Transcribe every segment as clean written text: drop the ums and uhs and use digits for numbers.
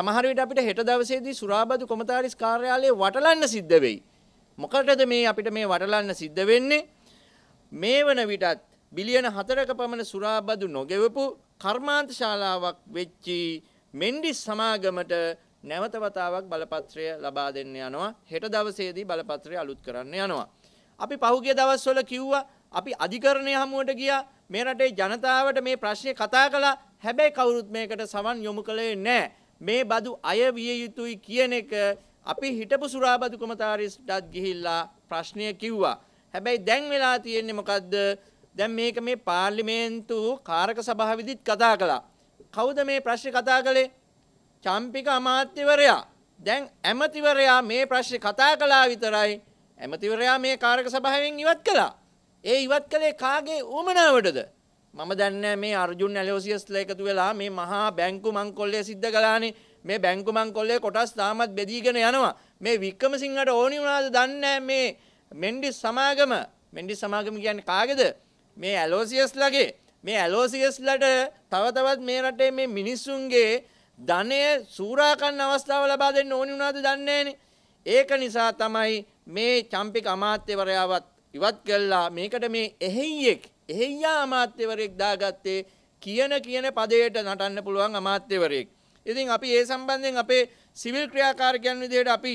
සමහර විට අපිට හෙට දවසේදී සුරාබදු කොමතාරිස් කාර්යාලයේ වටලන්න සිද්ධ වෙයි. මොකටද මේ අපිට මේ වටලන්න සිද්ධ වෙන්නේ? මේ වන විටත් බිලියන 4ක පමණ සුරාබදු නොගෙවපු කර්මාන්ත ශාලාවක් වෙච්චි මෙන්ඩිස් සමාගමට නැවත වතාවක් බලපත්‍රය ලබා දෙන්න යනවා. හෙට දවසේදී බලපත්‍රය අලුත් කරන්න යනවා. අපි පහුගිය දවස්වල කිව්වා අපි අධිකරණයේ හමුවට ගියා. මේ රටේ ජනතාවට මේ ප්‍රශ්නේ කතා කළා. හැබැයි කවුරුත් මේකට සවන් යොමු කළේ නැහැ. මේ බදු අය විය යුතුයි කියන එක අපි හිටපු සුරාබදු කොමතාරිස්ටත් ගිහිල්ලා ප්‍රශ්නය කිව්වා. හැබැයි දැන් වෙලා තියෙන්නේ මොකද්ද? දැන් මේක මේ පාර්ලිමේන්තු කාරක සභාවෙදිත් කතා කළා. කවුද මේ ප්‍රශ්නේ කතා කළේ? චම්පික අමාත්‍යවරයා. දැන් ඇමතිවරයා මේ ප්‍රශ්නේ කතා කළා විතරයි. ඇමතිවරයා මේ කාරක සභාවෙන් ඉවත් කළා. ඒ ඉවත් කළේ කාගේ උමනාවටද? මම දන්නේ මේ අර්ජුන් ඇලෝසියස්ලා එකතු වෙලා මේ මහා බැංකු මංකොල්ලේ සිද්ධ කළානේ. මේ බැංකු මංකොල්ලේ කොටස් තාමත් බෙදීගෙන යනවා. මේ වික්‍රමසිංහට ඕනි වුණාද දන්නේ මේ මෙන්ඩිස් සමාගම. මෙන්ඩිස් සමාගම කියන්නේ කාගේද? මේ ඇලෝසියස්ලාගේ. මේ ඇලෝසියස්ලාට තව තවත් මේ රටේ මේ මිනිස්සුන්ගේ ධනය සූරා ගන්න අවස්ථාව ලබා දෙන්න ඕනි වුණාද දන්නේ නැනේ. ඒක නිසා තමයි මේ චම්පික අමාත්‍යවරයාවත් ඉවත් කළා. මේකට මේ එහෙයියෙක් එහෙයියා අමාත්‍යවරයෙක් දාගත්තේ කියන පදයට නටන්න පුළුවන් අමාත්‍යවරයෙක්. ඉතින් අපි ඒ සම්බන්ධයෙන් අපේ සිවිල් ක්‍රියාකාරකයන් විදිහට අපි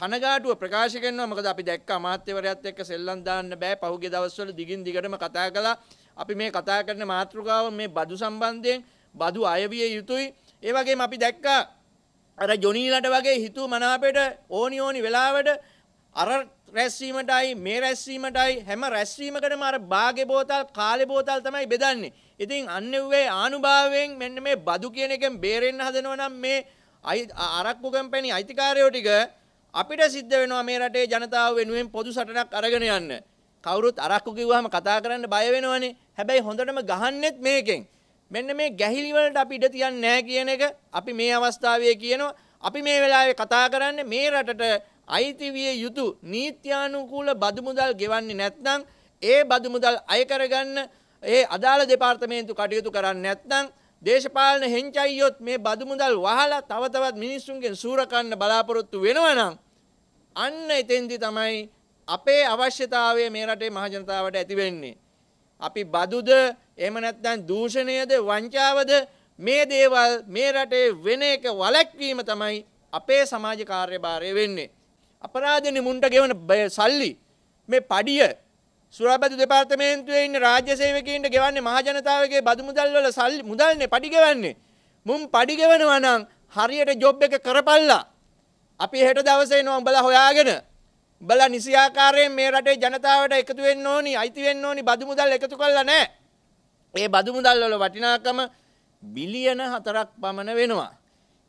කනගාටුව ප්‍රකාශ කරනවා. මොකද අපි දැක්ක අමාත්‍යවරයාත් එක්ක සෙල්ලම් දාන්න බෑ. පහුගිය දවස්වල දිගින් දිගටම කතා කළා. අපි මේ කතා කරන මාතෘකාව මේ බදු සම්බන්ධයෙන් බදු අයවිය යුතුයි. ඒ වගේම අපි දැක්කා අර ජොනීලට වගේ හිතුව මනාපෙට ඕනි වෙලාවට අර රැස්වීමටයි මේ රැස්වීමටයි හැම රැස්වීමකටම අර බාගේ බෝතල් කාලේ බෝතල් තමයි බෙදන්නේ. ඉතින් අන්නෙව්වේ ආනුභාවයෙන් මෙන්න මේ බදු කියන එකෙන් බේරෙන්න හදනවා නම් මේ අරක්කු කම්පැනි අයිතිකාරයෝ ටික අපිට සිද්ධ වෙනවා මේ රටේ ජනතාව වෙනුවෙන් පොදු සටනක් අරගෙන යන්න. කවුරුත් අරක්කු කිව්වහම කතා කරන්න බය වෙනවනේ. හැබැයි හොඳටම ගහන්නෙත් මේකෙන්. මෙන්න මේ ගැහිලි වලට අපි ඉඩ තියන්නේ නැහැ කියන එක අපි මේ අවස්ථාවේ කියනවා. අපි මේ වෙලාවේ කතා කරන්නේ මේ රටට අයිති විය යුතු නීත්‍යානුකූල බදු මුදල් ගෙවන්නේ නැත්නම් ඒ බදු මුදල් අය කරගන්න ඒ අදාළ දෙපාර්තමේන්තු කටයුතු කරන්නේ නැත්නම් දේශපාලන හෙන්චයියොත් මේ බදු මුදල් වහලා තව තවත් මිනිස්සුන්ගෙන් සූරකන්න බලාපොරොත්තු වෙනවා නම් අන්න එතෙන්දී තමයි අපේ අවශ්‍යතාවය මේ රටේ මහ ජනතාවට ඇති වෙන්නේ. අපි බදුද එහෙම නැත්නම් දූෂණයද වංචාවද මේ දේවල් මේ රටේ වෙන එක වළක්වීම තමයි අපේ සමාජ කාර්යභාරය වෙන්නේ. අපරාධනේ මුන්ට ගෙවන සල්ලි මේ පඩිය සුරාබදු දෙපාර්තමේන්තුවේ ඉන්න රාජ්‍ය සේවකයන්ට ගෙවන්නේ මහ ජනතාවගේ බදු මුදල් වල සල්ලි මුදල්නේ පඩි ගෙවන්නේ. මුන් පඩි ගෙවනවා නම් හරියට ජොබ් එක කරපල්ලා. අපි හෙට දවසේ එනවා උඹලා හොයාගෙන. උඹලා නිසියාකාරයෙන් මේ රටේ ජනතාවට එකතු වෙන්න ඕනි, අයිති වෙන්න ඕනි බදු මුදල් එකතු කරලා නැහැ. ඒ බදු මුදල් වල වටිනාකම බිලියන 4ක් පමණ වෙනවා.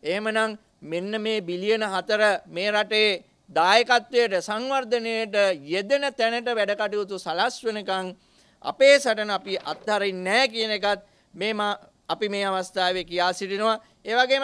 එහෙමනම් මෙන්න මේ බිලියන 4 මේ රටේ දායකත්වයට සංවර්ධනයට යෙදෙන තැනට වැඩ කටයුතු සලස්වනකම් අපේ සටන අපි අත්හරින්නේ නැහැ කියන එකත් මේ අපි මේ අවස්ථාවේ කියා සිටිනවා. ඒ වගේම